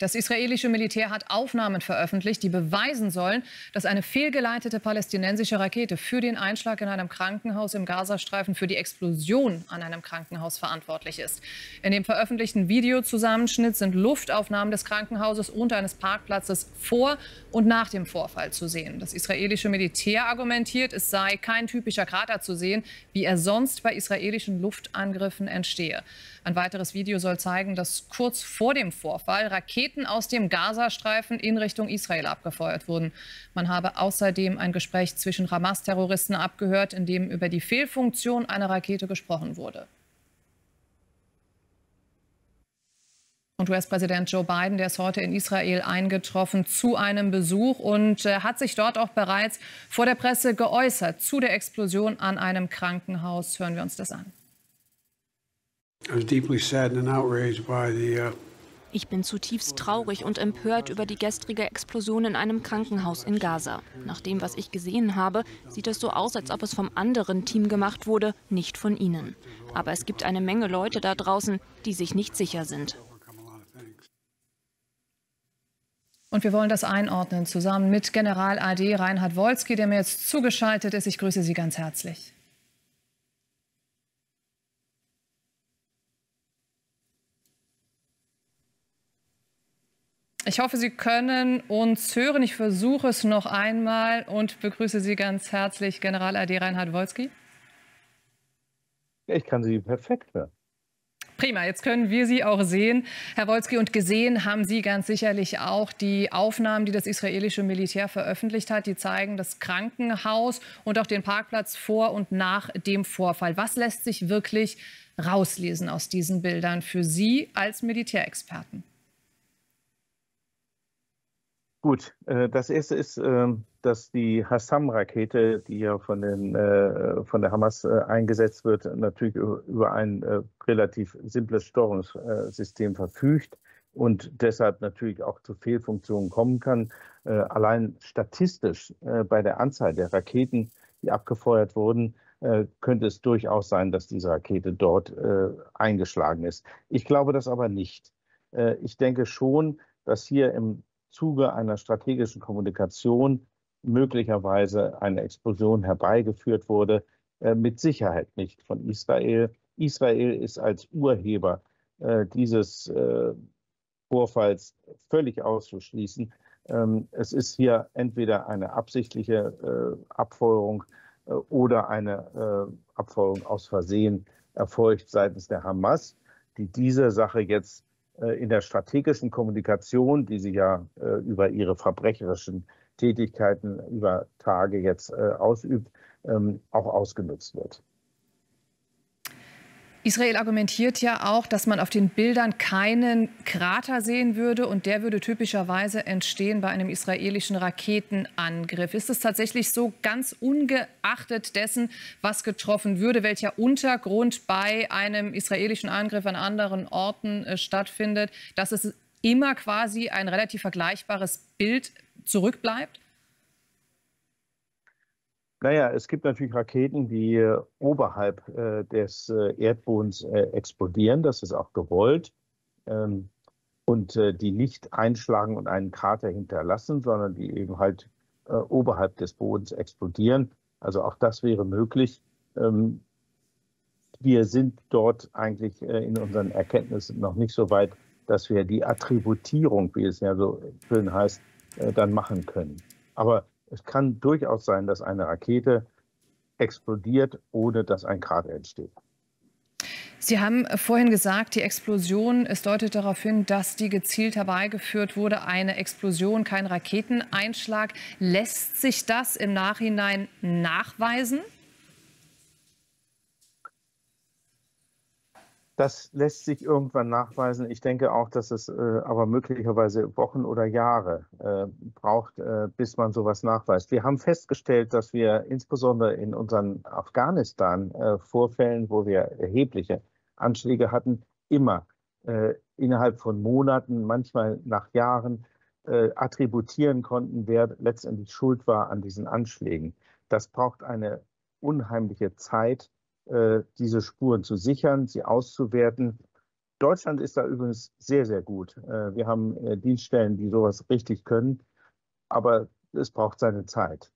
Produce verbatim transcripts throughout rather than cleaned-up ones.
Das israelische Militär hat Aufnahmen veröffentlicht, die beweisen sollen, dass eine fehlgeleitete palästinensische Rakete für den Einschlag in einem Krankenhaus im Gazastreifen, für die Explosion an einem Krankenhaus verantwortlich ist. In dem veröffentlichten Videozusammenschnitt sind Luftaufnahmen des Krankenhauses und eines Parkplatzes vor und nach dem Vorfall zu sehen. Das israelische Militär argumentiert, es sei kein typischer Krater zu sehen, wie er sonst bei israelischen Luftangriffen entstehe. Ein weiteres Video soll zeigen, dass kurz vor dem Vorfall Raketen aus dem Gazastreifen in Richtung Israel abgefeuert wurden. Man habe außerdem ein Gespräch zwischen Hamas-Terroristen abgehört, in dem über die Fehlfunktion einer Rakete gesprochen wurde. Und U S-Präsident Joe Biden, der ist heute in Israel eingetroffen zu einem Besuch und äh, hat sich dort auch bereits vor der Presse geäußert zu der Explosion an einem Krankenhaus. Hören wir uns das an. I was deeply saddened and outraged by the, uh Ich bin zutiefst traurig und empört über die gestrige Explosion in einem Krankenhaus in Gaza. Nach dem, was ich gesehen habe, sieht es so aus, als ob es vom anderen Team gemacht wurde, nicht von Ihnen. Aber es gibt eine Menge Leute da draußen, die sich nicht sicher sind. Und wir wollen das einordnen, zusammen mit General A D Reinhard Wolski, der mir jetzt zugeschaltet ist. Ich grüße Sie ganz herzlich. Ich hoffe, Sie können uns hören. Ich versuche es noch einmal und begrüße Sie ganz herzlich, General A D Reinhard Wolski. Ich kann Sie perfekt hören. Prima, jetzt können wir Sie auch sehen, Herr Wolski. Und gesehen haben Sie ganz sicherlich auch die Aufnahmen, die das israelische Militär veröffentlicht hat. Die zeigen das Krankenhaus und auch den Parkplatz vor und nach dem Vorfall. Was lässt sich wirklich rauslesen aus diesen Bildern für Sie als Militärexperten? Gut, das erste ist, dass die Hassam-Rakete, die ja von, den, von der Hamas eingesetzt wird, natürlich über ein relativ simples Steuerungssystem verfügt und deshalb natürlich auch zu Fehlfunktionen kommen kann. Allein statistisch bei der Anzahl der Raketen, die abgefeuert wurden, könnte es durchaus sein, dass diese Rakete dort eingeschlagen ist. Ich glaube das aber nicht. Ich denke schon, dass hier im Zuge einer strategischen Kommunikation möglicherweise eine Explosion herbeigeführt wurde, mit Sicherheit nicht von Israel. Israel ist als Urheber dieses Vorfalls völlig auszuschließen. Es ist hier entweder eine absichtliche Abfeuerung oder eine Abfeuerung aus Versehen erfolgt seitens der Hamas, die diese Sache jetzt in der strategischen Kommunikation, die sie ja äh, über ihre verbrecherischen Tätigkeiten über Tage jetzt äh, ausübt, ähm, auch ausgenutzt wird. Israel argumentiert ja auch, dass man auf den Bildern keinen Krater sehen würde und der würde typischerweise entstehen bei einem israelischen Raketenangriff. Ist es tatsächlich so, ganz ungeachtet dessen, was getroffen würde, welcher Untergrund bei einem israelischen Angriff an anderen Orten äh, stattfindet, dass es immer quasi ein relativ vergleichbares Bild zurückbleibt? Naja, es gibt natürlich Raketen, die oberhalb äh, des äh, Erdbodens äh, explodieren. Das ist auch gewollt. Ähm, und äh, die nicht einschlagen und einen Krater hinterlassen, sondern die eben halt äh, oberhalb des Bodens explodieren. Also auch das wäre möglich. Ähm, wir sind dort eigentlich äh, in unseren Erkenntnissen noch nicht so weit, dass wir die Attributierung, wie es ja so schön heißt, äh, dann machen können. Aber es kann durchaus sein, dass eine Rakete explodiert, ohne dass ein Krater entsteht. Sie haben vorhin gesagt, die Explosion, es deutet darauf hin, dass die gezielt herbeigeführt wurde. Eine Explosion, kein Raketeneinschlag. Lässt sich das im Nachhinein nachweisen? Das lässt sich irgendwann nachweisen. Ich denke auch, dass es äh, aber möglicherweise Wochen oder Jahre äh, braucht, äh, bis man sowas nachweist. Wir haben festgestellt, dass wir insbesondere in unseren Afghanistan-Vorfällen, äh, wo wir erhebliche Anschläge hatten, immer äh, innerhalb von Monaten, manchmal nach Jahren, äh, attributieren konnten, wer letztendlich schuld war an diesen Anschlägen. Das braucht eine unheimliche Zeit, diese Spuren zu sichern, sie auszuwerten Deutschland ist da übrigens sehr, sehr gut. Wir haben Dienststellen, die sowas richtig können, aber es braucht seine Zeit.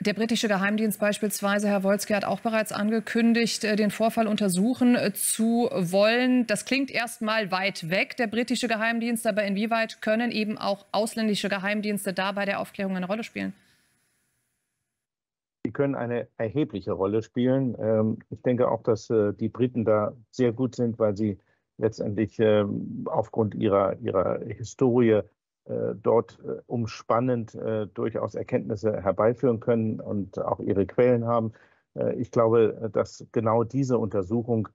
Der britische Geheimdienst beispielsweise, Herr Wolski, hat auch bereits angekündigt, den Vorfall untersuchen zu wollen. Das klingt erstmal weit weg, der britische Geheimdienst, aber inwieweit können eben auch ausländische Geheimdienste da bei der Aufklärung eine Rolle spielen? Die können eine erhebliche Rolle spielen. Ich denke auch, dass die Briten da sehr gut sind, weil sie letztendlich aufgrund ihrer, ihrer Historie dort umspannend durchaus Erkenntnisse herbeiführen können und auch ihre Quellen haben. Ich glaube, dass genau diese Untersuchung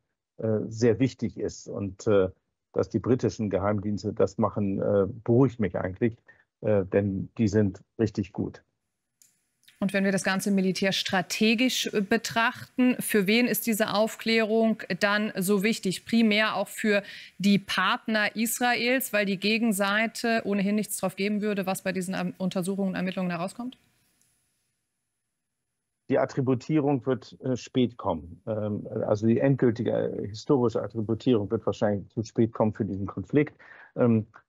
sehr wichtig ist und dass die britischen Geheimdienste das machen, beruhigt mich eigentlich, denn die sind richtig gut. Und wenn wir das Ganze militärstrategisch betrachten, für wen ist diese Aufklärung dann so wichtig? Primär auch für die Partner Israels, weil die Gegenseite ohnehin nichts drauf geben würde, was bei diesen Untersuchungen und Ermittlungen herauskommt? Die Attributierung wird spät kommen. Also die endgültige historische Attributierung wird wahrscheinlich zu spät kommen für diesen Konflikt.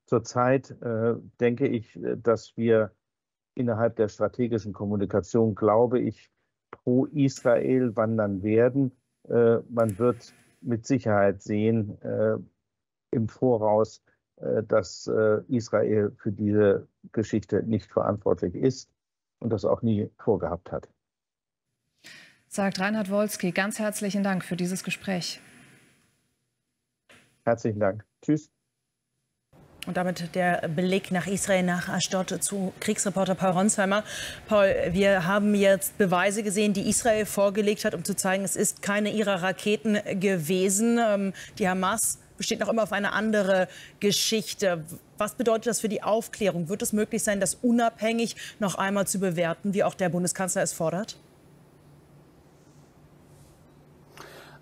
Zurzeit denke ich, dass wir innerhalb der strategischen Kommunikation, glaube ich, pro Israel wandern werden. Äh, man wird mit Sicherheit sehen äh, im Voraus, äh, dass äh, Israel für diese Geschichte nicht verantwortlich ist und das auch nie vorgehabt hat. Sagt Reinhard Wolski, ganz herzlichen Dank für dieses Gespräch. Herzlichen Dank. Tschüss. Und damit der Blick nach Israel, nach Ashdod zu Kriegsreporter Paul Ronzheimer. Paul, wir haben jetzt Beweise gesehen, die Israel vorgelegt hat, um zu zeigen, es ist keine ihrer Raketen gewesen. Die Hamas besteht noch immer auf eine andere Geschichte. Was bedeutet das für die Aufklärung? Wird es möglich sein, das unabhängig noch einmal zu bewerten, wie auch der Bundeskanzler es fordert?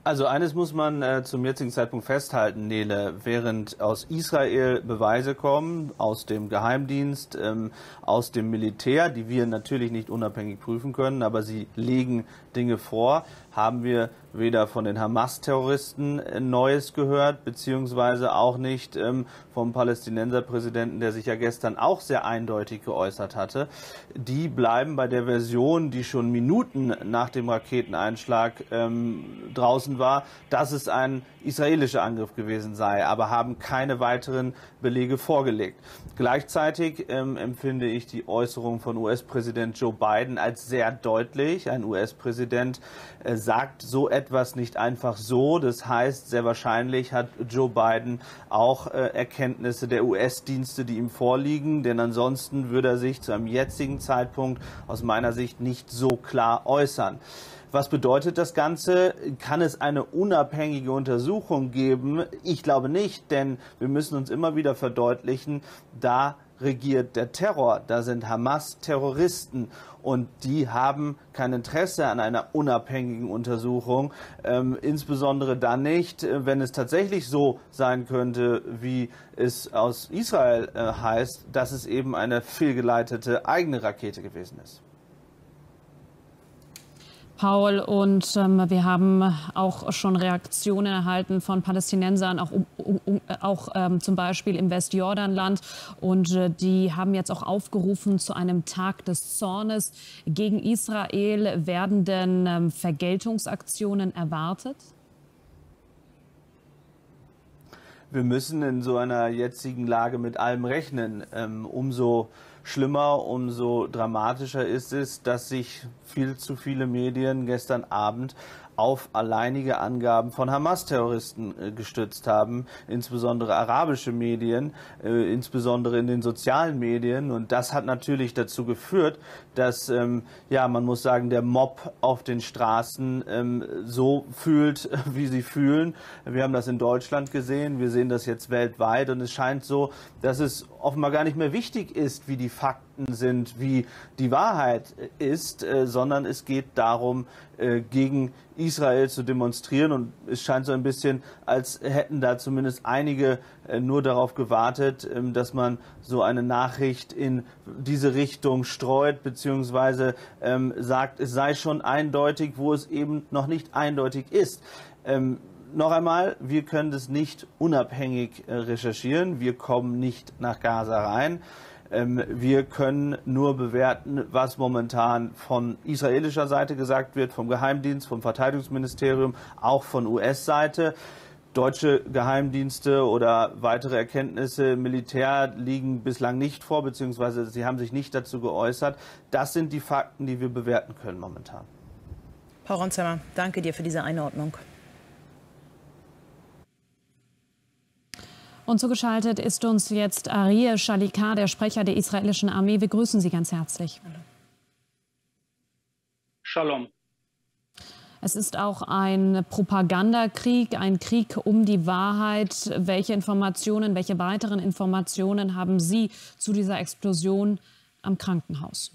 Also eines muss man äh, zum jetzigen Zeitpunkt festhalten, Nele. Während aus Israel Beweise kommen, aus dem Geheimdienst, ähm, aus dem Militär, die wir natürlich nicht unabhängig prüfen können, aber sie legen Dinge vor, haben wir weder von den Hamas-Terroristen Neues gehört, beziehungsweise auch nicht ähm, vom Palästinenserpräsidenten, der sich ja gestern auch sehr eindeutig geäußert hatte. Die bleiben bei der Version, die schon Minuten nach dem Raketeneinschlag ähm, draußen war, dass es ein israelischer Angriff gewesen sei, aber haben keine weiteren Belege vorgelegt. Gleichzeitig ähm, empfinde ich die Äußerung von U S-Präsident Joe Biden als sehr deutlich. Ein U S-Präsident äh, sagt so etwas etwas nicht einfach so. Das heißt, sehr wahrscheinlich hat Joe Biden auch äh, Erkenntnisse der U S-Dienste, die ihm vorliegen. Denn ansonsten würde er sich zu einem jetzigen Zeitpunkt aus meiner Sicht nicht so klar äußern. Was bedeutet das Ganze? Kann es eine unabhängige Untersuchung geben? Ich glaube nicht, denn wir müssen uns immer wieder verdeutlichen, da regiert der Terror. Da sind Hamas-Terroristen und die haben kein Interesse an einer unabhängigen Untersuchung, ähm, insbesondere dann nicht, wenn es tatsächlich so sein könnte, wie es aus Israel äh, heißt, dass es eben eine fehlgeleitete eigene Rakete gewesen ist. Paul, und ähm, wir haben auch schon Reaktionen erhalten von Palästinensern, auch, um, um, auch ähm, zum Beispiel im Westjordanland. Und äh, die haben jetzt auch aufgerufen zu einem Tag des Zornes gegen Israel. Werden denn ähm, Vergeltungsaktionen erwartet? Wir müssen in so einer jetzigen Lage mit allem rechnen. Ähm, umso schlimmer, umso dramatischer ist es, dass sich viel zu viele Medien gestern Abend auf alleinige Angaben von Hamas-Terroristen gestützt haben, insbesondere arabische Medien, äh, insbesondere in den sozialen Medien. Und das hat natürlich dazu geführt, dass, ähm, ja, man muss sagen, der Mob auf den Straßen ähm, so fühlt, wie sie fühlen. Wir haben das in Deutschland gesehen, wir sehen das jetzt weltweit. Und es scheint so, dass es offenbar gar nicht mehr wichtig ist, wie die Fakten sind, wie die Wahrheit ist, äh, sondern es geht darum, äh, gegen Israel zu demonstrieren, und es scheint so ein bisschen, als hätten da zumindest einige nur darauf gewartet, dass man so eine Nachricht in diese Richtung streut, beziehungsweise sagt, es sei schon eindeutig, wo es eben noch nicht eindeutig ist. noch einmal, wir können das nicht unabhängig recherchieren. Wir kommen nicht nach Gaza rein. Wir können nur bewerten, was momentan von israelischer Seite gesagt wird, vom Geheimdienst, vom Verteidigungsministerium, auch von U S-Seite. Deutsche Geheimdienste oder weitere Erkenntnisse, Militär liegen bislang nicht vor, beziehungsweise sie haben sich nicht dazu geäußert. Das sind die Fakten, die wir bewerten können momentan. Paul Ronzheimer, danke dir für diese Einordnung. Und zugeschaltet ist uns jetzt Ariel Shalicar, der Sprecher der israelischen Armee. Wir grüßen Sie ganz herzlich. Shalom. Es ist auch ein Propagandakrieg, ein Krieg um die Wahrheit. Welche Informationen, welche weiteren Informationen haben Sie zu dieser Explosion am Krankenhaus?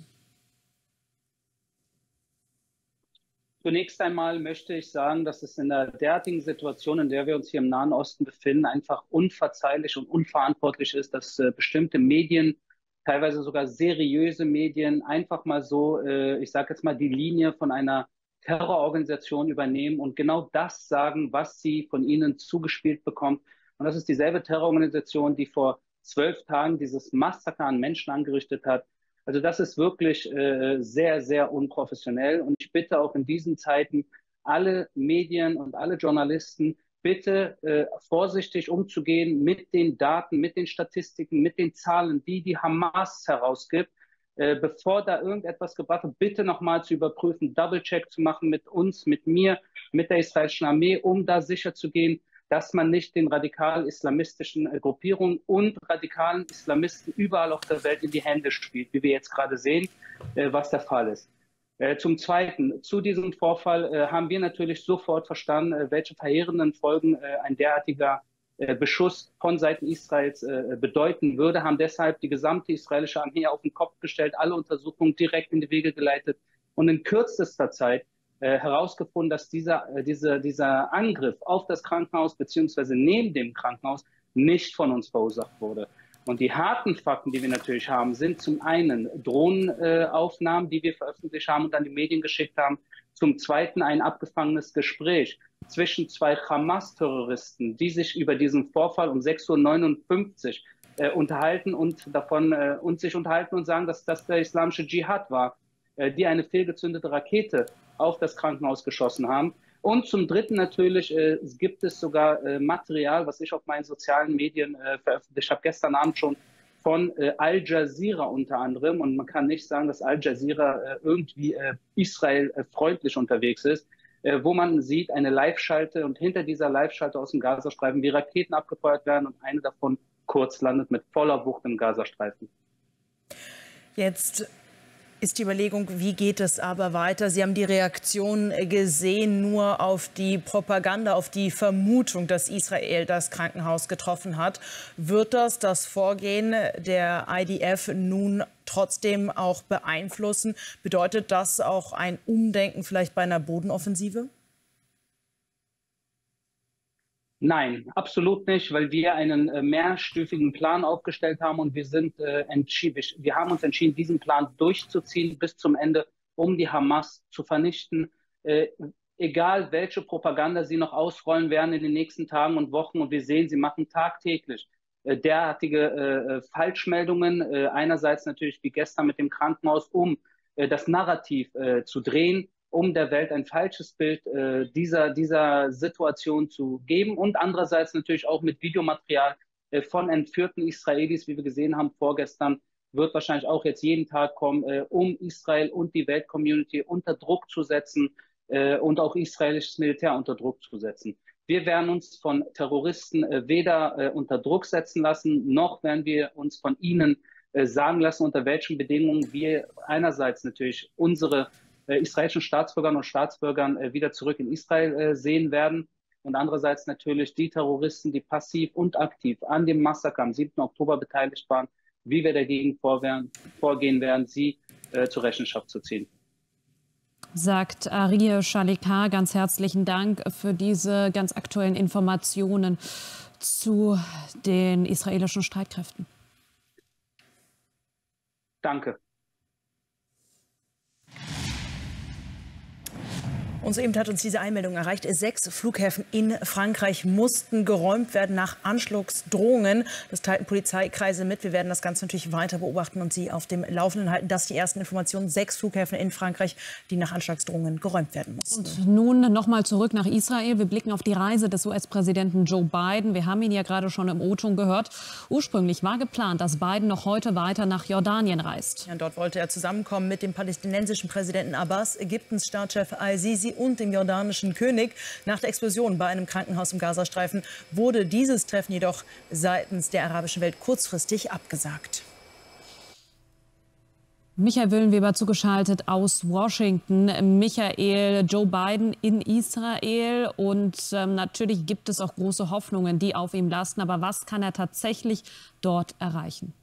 Zunächst einmal möchte ich sagen, dass es in der derartigen Situation, in der wir uns hier im Nahen Osten befinden, einfach unverzeihlich und unverantwortlich ist, dass äh, bestimmte Medien, teilweise sogar seriöse Medien, einfach mal so, äh, ich sage jetzt mal, die Linie von einer Terrororganisation übernehmen und genau das sagen, was sie von ihnen zugespielt bekommt. Und das ist dieselbe Terrororganisation, die vor zwölf Tagen dieses Massaker an Menschen angerichtet hat. Also das ist wirklich äh, sehr, sehr unprofessionell. Und ich bitte auch in diesen Zeiten alle Medien und alle Journalisten, bitte äh, vorsichtig umzugehen mit den Daten, mit den Statistiken, mit den Zahlen, die die Hamas herausgibt. Äh, bevor da irgendetwas gebracht wird, bitte nochmal zu überprüfen, Double-Check zu machen mit uns, mit mir, mit der israelischen Armee, um da sicher zu gehen, dass man nicht den radikal-islamistischen Gruppierungen und radikalen Islamisten überall auf der Welt in die Hände spielt, wie wir jetzt gerade sehen, was der Fall ist. Zum Zweiten, zu diesem Vorfall haben wir natürlich sofort verstanden, welche verheerenden Folgen ein derartiger Beschuss von Seiten Israels bedeuten würde, haben deshalb die gesamte israelische Armee auf den Kopf gestellt, alle Untersuchungen direkt in die Wege geleitet und in kürzester Zeit herausgefunden, dass dieser, dieser, dieser Angriff auf das Krankenhaus bzw. neben dem Krankenhaus nicht von uns verursacht wurde. Und die harten Fakten, die wir natürlich haben, sind zum einen Drohnenaufnahmen, die wir veröffentlicht haben und an die Medien geschickt haben, zum zweiten ein abgefangenes Gespräch zwischen zwei Hamas-Terroristen, die sich über diesen Vorfall um sechs Uhr neunundfünfzig äh, unterhalten und davon äh, und sich unterhalten und sagen, dass das der Islamische Dschihad war, äh, die eine fehlgezündete Rakete auf das Krankenhaus geschossen haben. Und zum Dritten natürlich äh, gibt es sogar äh, Material, was ich auf meinen sozialen Medien äh, veröffentlicht habe, gestern Abend schon von äh, Al Jazeera unter anderem. Und man kann nicht sagen, dass Al Jazeera äh, irgendwie äh, israelfreundlich unterwegs ist, äh, wo man sieht, eine Live-Schalte und hinter dieser Live-Schalte aus dem Gazastreifen, wie Raketen abgefeuert werden und eine davon kurz landet mit voller Wucht im Gazastreifen. Jetzt ist die Überlegung, wie geht es aber weiter? Sie haben die Reaktion gesehen nur auf die Propaganda, auf die Vermutung, dass Israel das Krankenhaus getroffen hat. Wird das das Vorgehen der I D F nun trotzdem auch beeinflussen? Bedeutet das auch ein Umdenken vielleicht bei einer Bodenoffensive? Nein, absolut nicht, weil wir einen äh, mehrstufigen Plan aufgestellt haben und wir sind äh, entschieden, wir haben uns entschieden, diesen Plan durchzuziehen bis zum Ende, um die Hamas zu vernichten. Äh, egal, welche Propaganda sie noch ausrollen werden in den nächsten Tagen und Wochen. Und wir sehen, sie machen tagtäglich äh, derartige äh, Falschmeldungen. Äh, einerseits natürlich wie gestern mit dem Krankenhaus, um äh, das Narrativ äh, zu drehen, um der Welt ein falsches Bild äh, dieser, dieser Situation zu geben und andererseits natürlich auch mit Videomaterial äh, von entführten Israelis, wie wir gesehen haben vorgestern, wird wahrscheinlich auch jetzt jeden Tag kommen, äh, um Israel und die Weltcommunity unter Druck zu setzen äh, und auch israelisches Militär unter Druck zu setzen. Wir werden uns von Terroristen äh, weder äh, unter Druck setzen lassen, noch werden wir uns von ihnen äh, sagen lassen, unter welchen Bedingungen wir einerseits natürlich unsere israelischen Staatsbürgerinnen und Staatsbürgern wieder zurück in Israel sehen werden. Und andererseits natürlich die Terroristen, die passiv und aktiv an dem Massaker am siebten Oktober beteiligt waren, wie wir dagegen vorgehen werden, sie zur Rechenschaft zu ziehen. Sagt Ariel Shalicar, ganz herzlichen Dank für diese ganz aktuellen Informationen zu den israelischen Streitkräften. Danke. Und soeben hat uns diese Einmeldung erreicht. Sechs Flughäfen in Frankreich mussten geräumt werden nach Anschlussdrohungen. Das teilten Polizeikreise mit. Wir werden das Ganze natürlich weiter beobachten und Sie auf dem Laufenden halten. Das sind die ersten Informationen. Sechs Flughäfen in Frankreich, die nach Anschlagsdrohungen geräumt werden mussten. Und nun noch mal zurück nach Israel. Wir blicken auf die Reise des U S-Präsidenten Joe Biden. Wir haben ihn ja gerade schon im O-Ton gehört. Ursprünglich war geplant, dass Biden noch heute weiter nach Jordanien reist. Ja, dort wollte er zusammenkommen mit dem palästinensischen Präsidenten Abbas, Ägyptens Staatschef Al-Sisi und dem jordanischen König. Nach der Explosion bei einem Krankenhaus im Gazastreifen wurde dieses Treffen jedoch seitens der arabischen Welt kurzfristig abgesagt. Michael Willenweber zugeschaltet aus Washington. Michael, Joe Biden in Israel und ähm, natürlich gibt es auch große Hoffnungen, die auf ihm lasten. Aber was kann er tatsächlich dort erreichen?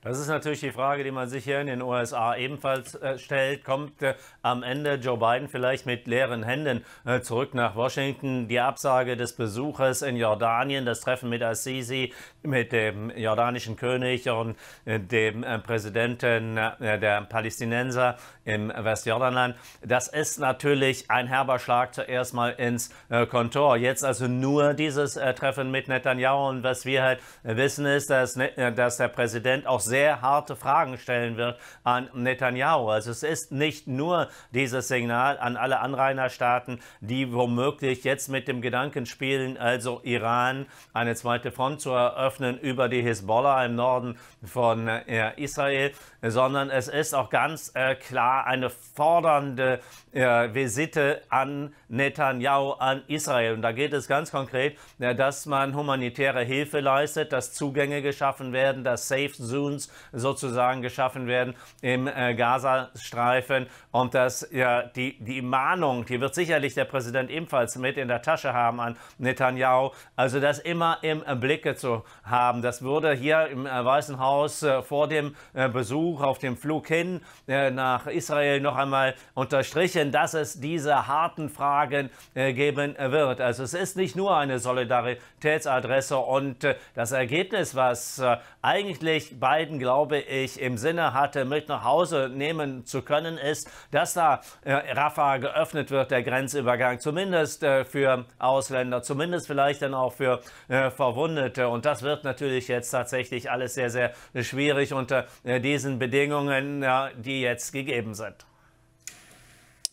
Das ist natürlich die Frage, die man sich hier in den U S A ebenfalls äh, stellt. Kommt äh, am Ende Joe Biden vielleicht mit leeren Händen äh, zurück nach Washington? Die Absage des Besuches in Jordanien, das Treffen mit Al-Sisi, mit dem jordanischen König und äh, dem äh, Präsidenten äh, der Palästinenser im Westjordanland, das ist natürlich ein herber Schlag zuerst mal ins äh, Kontor. Jetzt also nur dieses äh, Treffen mit Netanyahu. Und was wir halt äh, wissen ist, dass, äh, dass der Präsident auch sehr sehr harte Fragen stellen wird an Netanyahu. Also es ist nicht nur dieses Signal an alle Anrainerstaaten, die womöglich jetzt mit dem Gedanken spielen, also Iran eine zweite Front zu eröffnen über die Hezbollah im Norden von äh, Israel, sondern es ist auch ganz äh, klar eine fordernde äh, Visite an Netanyahu, an Israel. Und da geht es ganz konkret, äh, dass man humanitäre Hilfe leistet, dass Zugänge geschaffen werden, dass Safe Zones sozusagen geschaffen werden im äh, Gazastreifen. Und dass ja, die, die Mahnung, die wird sicherlich der Präsident ebenfalls mit in der Tasche haben an Netanyahu, also das immer im äh, Blicke zu haben. Das wurde hier im äh, Weißen Haus äh, vor dem äh, Besuch auf dem Flug hin äh, nach Israel noch einmal unterstrichen, dass es diese harten Fragen äh, geben wird. Also es ist nicht nur eine Solidaritätsadresse und äh, das Ergebnis, was äh, eigentlich Biden, glaube ich, im Sinne hatte, mit nach Hause nehmen zu können, ist, dass da äh, Rafah geöffnet wird, der Grenzübergang, zumindest äh, für Ausländer, zumindest vielleicht dann auch für äh, Verwundete. Und das wird natürlich jetzt tatsächlich alles sehr, sehr schwierig unter äh, diesen Bedingungen, ja, die jetzt gegeben sind.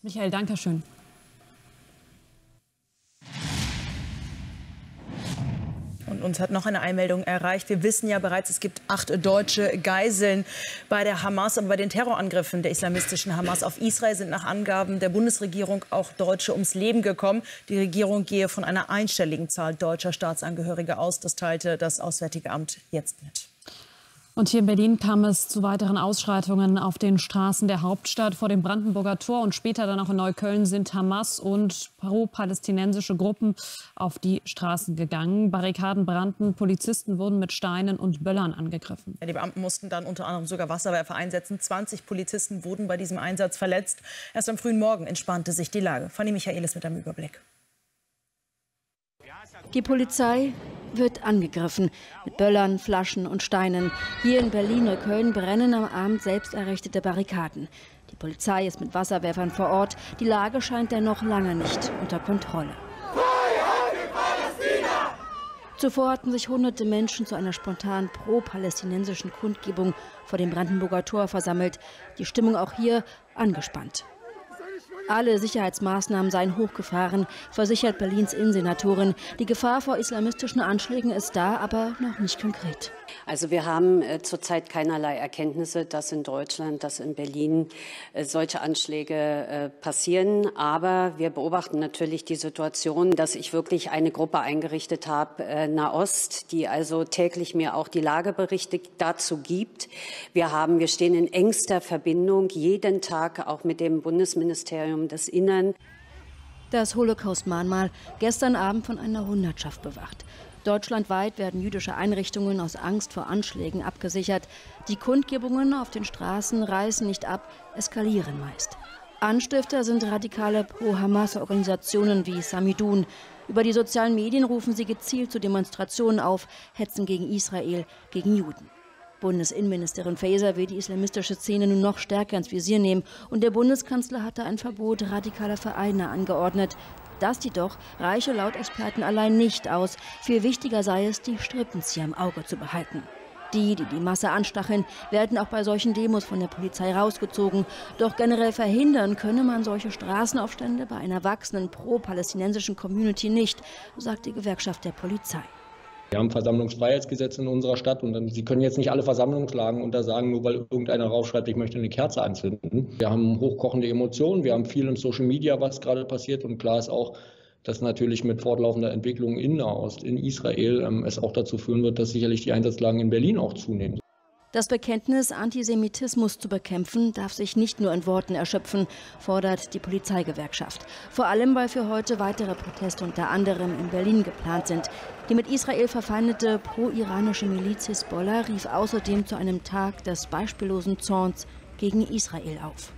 Michael, danke schön. Und uns hat noch eine Einmeldung erreicht. Wir wissen ja bereits, es gibt acht deutsche Geiseln bei der Hamas. Aber bei den Terrorangriffen der islamistischen Hamas auf Israel sind nach Angaben der Bundesregierung auch Deutsche ums Leben gekommen. Die Regierung gehe von einer einstelligen Zahl deutscher Staatsangehörige aus. Das teilte das Auswärtige Amt jetzt mit. Und hier in Berlin kam es zu weiteren Ausschreitungen auf den Straßen der Hauptstadt. Vor dem Brandenburger Tor und später dann auch in Neukölln sind Hamas und pro-palästinensische Gruppen auf die Straßen gegangen. Barrikaden brannten, Polizisten wurden mit Steinen und Böllern angegriffen. Ja, die Beamten mussten dann unter anderem sogar Wasserwerfer einsetzen. zwanzig Polizisten wurden bei diesem Einsatz verletzt. Erst am frühen Morgen entspannte sich die Lage. Fanny Michaelis mit einem Überblick. Die Polizei wird angegriffen mit Böllern, Flaschen und Steinen. Hier in Berlin und Köln brennen am Abend selbst errichtete Barrikaden. Die Polizei ist mit Wasserwerfern vor Ort. Die Lage scheint dennoch lange nicht unter Kontrolle. Freiheit für Palästina! Zuvor hatten sich hunderte Menschen zu einer spontanen pro-palästinensischen Kundgebung vor dem Brandenburger Tor versammelt. Die Stimmung auch hier angespannt. Alle Sicherheitsmaßnahmen seien hochgefahren, versichert Berlins Innensenatorin. Die Gefahr vor islamistischen Anschlägen ist da, aber noch nicht konkret. Also wir haben äh, zurzeit keinerlei Erkenntnisse, dass in Deutschland, dass in Berlin äh, solche Anschläge äh, passieren. Aber wir beobachten natürlich die Situation, dass ich wirklich eine Gruppe eingerichtet habe, äh, Nahost, die also täglich mir auch die Lageberichte dazu gibt. Wir haben, wir stehen in engster Verbindung jeden Tag auch mit dem Bundesministerium des Innern. Das Holocaust-Mahnmal, gestern Abend von einer Hundertschaft bewacht. Deutschlandweit werden jüdische Einrichtungen aus Angst vor Anschlägen abgesichert. Die Kundgebungen auf den Straßen reißen nicht ab, eskalieren meist. Anstifter sind radikale Pro-Hamas-Organisationen wie Samidoun. Über die sozialen Medien rufen sie gezielt zu Demonstrationen auf, hetzen gegen Israel, gegen Juden. Bundesinnenministerin Faeser will die islamistische Szene nun noch stärker ins Visier nehmen. Und der Bundeskanzler hatte ein Verbot radikaler Vereine angeordnet. Das jedoch reiche laut Experten allein nicht aus. Viel wichtiger sei es, die Strippenzieher im Auge zu behalten. Die, die die Masse anstacheln, werden auch bei solchen Demos von der Polizei rausgezogen. Doch generell verhindern könne man solche Straßenaufstände bei einer wachsenden pro-palästinensischen Community nicht, sagt die Gewerkschaft der Polizei. Wir haben Versammlungsfreiheitsgesetz in unserer Stadt und dann, Sie können jetzt nicht alle Versammlungslagen untersagen, nur weil irgendeiner raufschreibt, ich möchte eine Kerze anzünden. Wir haben hochkochende Emotionen, wir haben viel im Social Media, was gerade passiert, und klar ist auch, dass natürlich mit fortlaufender Entwicklung in Nahost, in Israel, ähm, es auch dazu führen wird, dass sicherlich die Einsatzlagen in Berlin auch zunehmen. Das Bekenntnis, Antisemitismus zu bekämpfen, darf sich nicht nur in Worten erschöpfen, fordert die Polizeigewerkschaft. Vor allem, weil für heute weitere Proteste unter anderem in Berlin geplant sind. Die mit Israel verfeindete pro-iranische Miliz Hezbollah rief außerdem zu einem Tag des beispiellosen Zorns gegen Israel auf.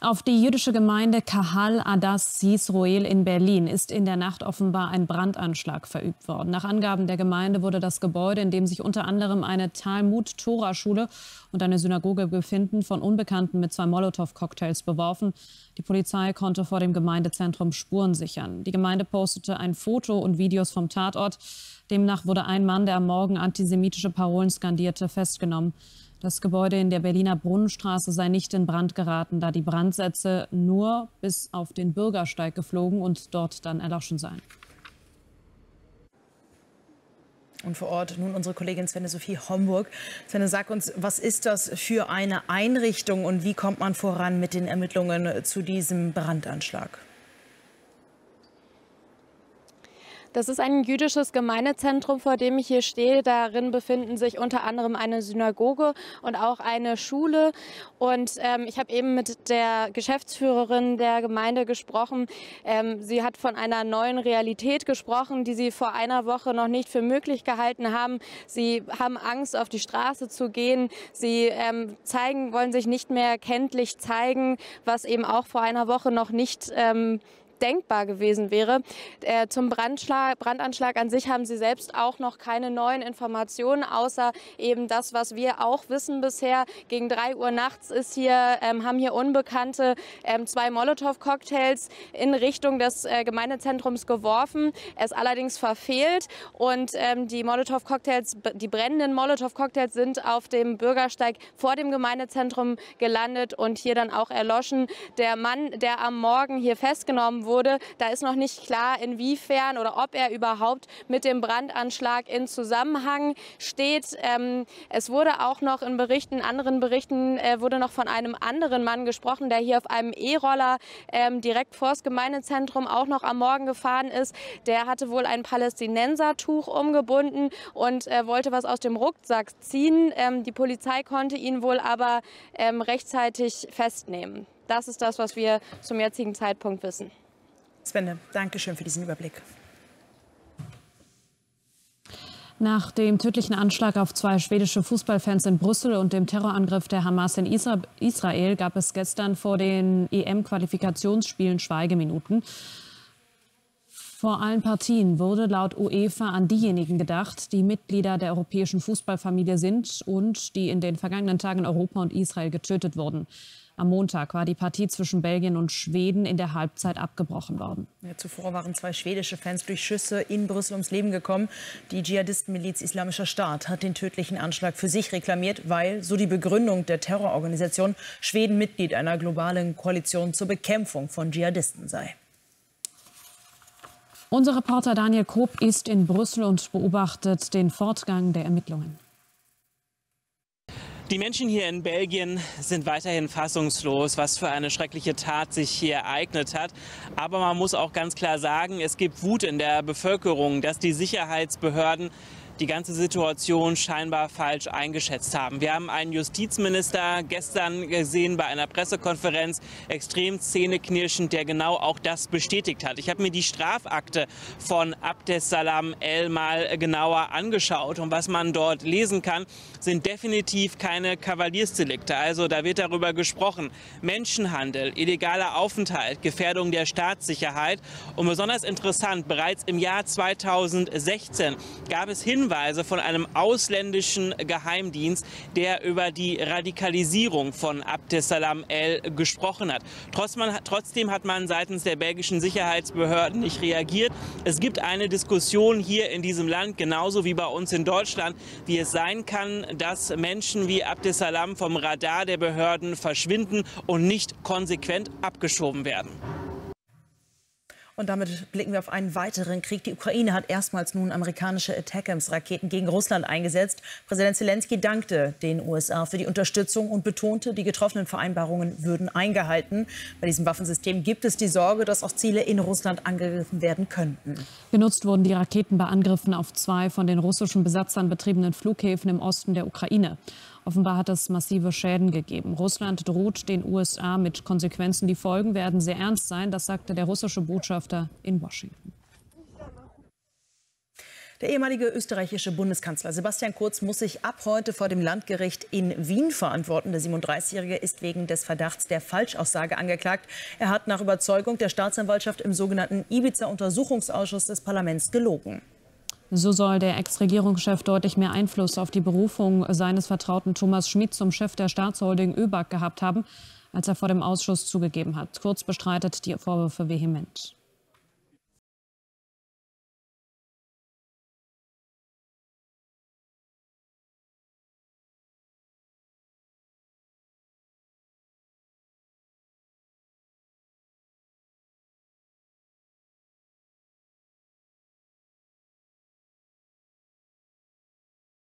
Auf die jüdische Gemeinde Kahal Adas Yisroel in Berlin ist in der Nacht offenbar ein Brandanschlag verübt worden. Nach Angaben der Gemeinde wurde das Gebäude, in dem sich unter anderem eine Talmud-Tora-Schule und eine Synagoge befinden, von Unbekannten mit zwei Molotow-Cocktails beworfen. Die Polizei konnte vor dem Gemeindezentrum Spuren sichern. Die Gemeinde postete ein Foto und Videos vom Tatort. Demnach wurde ein Mann, der am Morgen antisemitische Parolen skandierte, festgenommen. Das Gebäude in der Berliner Brunnenstraße sei nicht in Brand geraten, da die Brandsätze nur bis auf den Bürgersteig geflogen und dort dann erloschen seien. Und vor Ort nun unsere Kollegin Svenne-Sophie Homburg. Svenne, sag uns, was ist das für eine Einrichtung und wie kommt man voran mit den Ermittlungen zu diesem Brandanschlag? Das ist ein jüdisches Gemeindezentrum, vor dem ich hier stehe. Darin befinden sich unter anderem eine Synagoge und auch eine Schule. Und ähm, ich habe eben mit der Geschäftsführerin der Gemeinde gesprochen. Ähm, sie hat von einer neuen Realität gesprochen, die sie vor einer Woche noch nicht für möglich gehalten haben. Sie haben Angst, auf die Straße zu gehen. Sie ähm, zeigen, wollen sich nicht mehr kenntlich zeigen, was eben auch vor einer Woche noch nicht ähm, denkbar gewesen wäre. Äh, zum Brandschlag, Brandanschlag an sich haben Sie selbst auch noch keine neuen Informationen, außer eben das, was wir auch wissen bisher. Gegen drei Uhr nachts ist hier, ähm, haben hier Unbekannte ähm, zwei Molotow-Cocktails in Richtung des äh, Gemeindezentrums geworfen, es allerdings verfehlt, und ähm, die Molotow-Cocktails, die brennenden Molotow-Cocktails sind auf dem Bürgersteig vor dem Gemeindezentrum gelandet und hier dann auch erloschen. Der Mann, der am Morgen hier festgenommen wurde, Wurde. Da ist noch nicht klar, inwiefern oder ob er überhaupt mit dem Brandanschlag in Zusammenhang steht. Ähm, es wurde auch noch in Berichten, in anderen Berichten äh, wurde noch von einem anderen Mann gesprochen, der hier auf einem E-Roller ähm, direkt vors Gemeindezentrum auch noch am Morgen gefahren ist. Der hatte wohl ein Palästinensertuch umgebunden und äh, wollte was aus dem Rucksack ziehen. Ähm, die Polizei konnte ihn wohl aber ähm, rechtzeitig festnehmen. Das ist das, was wir zum jetzigen Zeitpunkt wissen. Svenne, danke schön für diesen Überblick. Nach dem tödlichen Anschlag auf zwei schwedische Fußballfans in Brüssel und dem Terrorangriff der Hamas in Israel gab es gestern vor den E M-Qualifikationsspielen Schweigeminuten. Vor allen Partien wurde laut UEFA an diejenigen gedacht, die Mitglieder der europäischen Fußballfamilie sind und die in den vergangenen Tagen in Europa und Israel getötet wurden. Am Montag war die Partie zwischen Belgien und Schweden in der Halbzeit abgebrochen worden. Ja, zuvor waren zwei schwedische Fans durch Schüsse in Brüssel ums Leben gekommen. Die Dschihadistenmiliz Islamischer Staat hat den tödlichen Anschlag für sich reklamiert, weil, so die Begründung der Terrororganisation, Schweden Mitglied einer globalen Koalition zur Bekämpfung von Dschihadisten sei. Unser Reporter Daniel Koop ist in Brüssel und beobachtet den Fortgang der Ermittlungen. Die Menschen hier in Belgien sind weiterhin fassungslos, was für eine schreckliche Tat sich hier ereignet hat. Aber man muss auch ganz klar sagen, es gibt Wut in der Bevölkerung, dass die Sicherheitsbehörden die ganze Situation scheinbar falsch eingeschätzt haben. Wir haben einen Justizminister gestern gesehen bei einer Pressekonferenz, extrem zähneknirschend, der genau auch das bestätigt hat. Ich habe mir die Strafakte von Abdessalam El mal genauer angeschaut. Und was man dort lesen kann, sind definitiv keine Kavaliersdelikte. Also da wird darüber gesprochen. Menschenhandel, illegaler Aufenthalt, Gefährdung der Staatssicherheit. Und besonders interessant, bereits im Jahr zweitausendsechzehn gab es Hinweise Hinweise von einem ausländischen Geheimdienst, der über die Radikalisierung von Abdessalam El gesprochen hat. Trotzdem hat man seitens der belgischen Sicherheitsbehörden nicht reagiert. Es gibt eine Diskussion hier in diesem Land, genauso wie bei uns in Deutschland, wie es sein kann, dass Menschen wie Abdessalam vom Radar der Behörden verschwinden und nicht konsequent abgeschoben werden. Und damit blicken wir auf einen weiteren Krieg. Die Ukraine hat erstmals nun amerikanische ATACMS-Raketen gegen Russland eingesetzt. Präsident Zelensky dankte den U S A für die Unterstützung und betonte, die getroffenen Vereinbarungen würden eingehalten. Bei diesem Waffensystem gibt es die Sorge, dass auch Ziele in Russland angegriffen werden könnten. Genutzt wurden die Raketen bei Angriffen auf zwei von den russischen Besatzern betriebenen Flughäfen im Osten der Ukraine. Offenbar hat es massive Schäden gegeben. Russland droht den U S A mit Konsequenzen. Die Folgen werden sehr ernst sein, das sagte der russische Botschafter in Washington. Der ehemalige österreichische Bundeskanzler Sebastian Kurz muss sich ab heute vor dem Landgericht in Wien verantworten. Der siebenunddreißigjährige ist wegen des Verdachts der Falschaussage angeklagt. Er hat nach Überzeugung der Staatsanwaltschaft im sogenannten Ibiza-Untersuchungsausschuss des Parlaments gelogen. So soll der Ex-Regierungschef deutlich mehr Einfluss auf die Berufung seines Vertrauten Thomas Schmid zum Chef der Staatsholding ÖBAG gehabt haben, als er vor dem Ausschuss zugegeben hat. Kurz bestreitet die Vorwürfe vehement.